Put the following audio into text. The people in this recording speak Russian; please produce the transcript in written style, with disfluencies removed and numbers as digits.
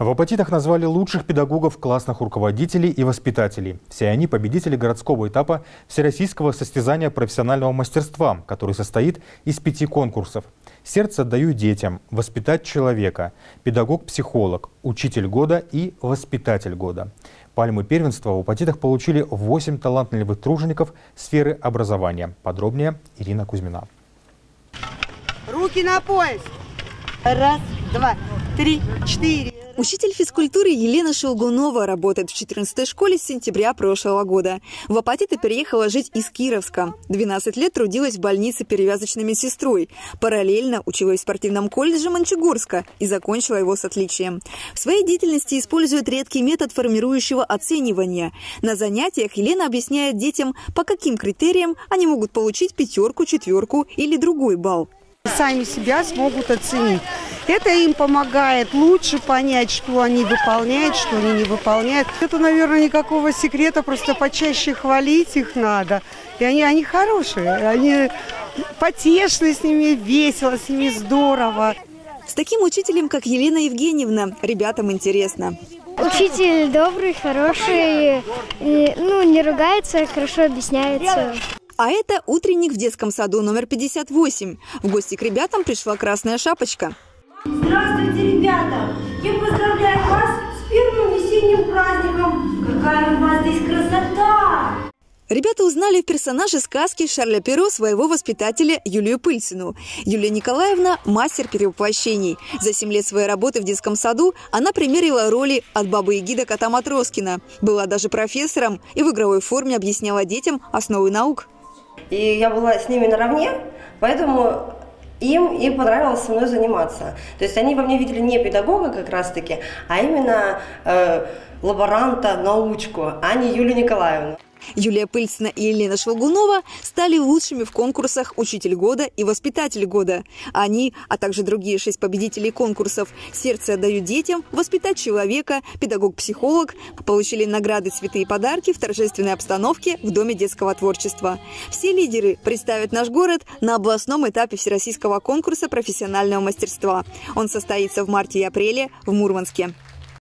В Апатитах назвали лучших педагогов, классных руководителей и воспитателей. Все они победители городского этапа всероссийского состязания профессионального мастерства, который состоит из 5 конкурсов. «Сердце отдаю детям», «Воспитать человека», «Педагог-психолог», «Учитель года» и «Воспитатель года». Пальмы первенства в Апатитах получили 8 талантливых тружеников сферы образования. Подробнее Ирина Кузьмина. Руки на пояс! Раз, два, три, 4. Учитель физкультуры Елена Шелгунова работает в 14-й школе с сентября прошлого года. В Апатиты переехала жить из Кировска. 12 лет трудилась в больнице перевязочной медсестрой. Параллельно училась в спортивном колледже Мончегорска и закончила его с отличием. В своей деятельности использует редкий метод формирующего оценивания. На занятиях Елена объясняет детям, по каким критериям они могут получить 5, 4 или другой балл. Сами себя смогут оценить. Это им помогает лучше понять, что они выполняют, что они не выполняют. Это, наверное, никакого секрета, просто почаще хвалить их надо. И они хорошие, они потешные, с ними весело, с ними здорово. С таким учителем, как Елена Евгеньевна, ребятам интересно. Учитель добрый, хороший, не ругается, хорошо объясняется. А это утренник в детском саду номер 58. В гости к ребятам пришла красная шапочка. Здравствуйте, ребята! Я поздравляю вас с первым весенним праздником! Какая у вас здесь красота! Ребята узнали в персонаже сказки Шарля Перо своего воспитателя Юлию Пыльцину. Юлия Николаевна – мастер перевоплощений. За 7 лет своей работы в детском саду она примерила роли от Бабы-Яги до Кота Матроскина. Была даже профессором и в игровой форме объясняла детям основы наук. И я была с ними наравне, поэтому им понравилось со мной заниматься. То есть они во мне видели не педагога как раз-таки, а именно лаборанта-научку, а не Юлию Николаевну. Юлия Пыльцина и Елена Шелгунова стали лучшими в конкурсах «Учитель года» и «Воспитатель года». Они, а также другие 6 победителей конкурсов «Сердце отдаю детям», «Воспитать человека», «Педагог-психолог» получили награды, цветы и подарки в торжественной обстановке в Доме детского творчества. Все лидеры представят наш город на областном этапе всероссийского конкурса профессионального мастерства. Он состоится в марте и апреле в Мурманске.